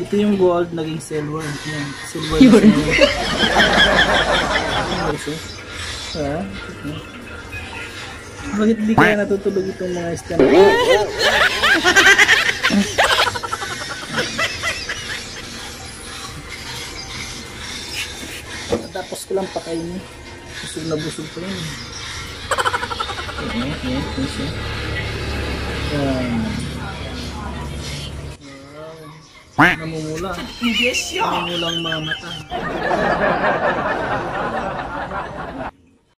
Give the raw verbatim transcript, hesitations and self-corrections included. Ito yung gold naging silver. Yan. Silver na silver. Ah, okay. Bakit di kaya natutulog itong mga stand? Tapos ko lang pakainin. Busog na busog pa yun. Okay, okay, okay, so. Um, namumula. Namumulang mamata.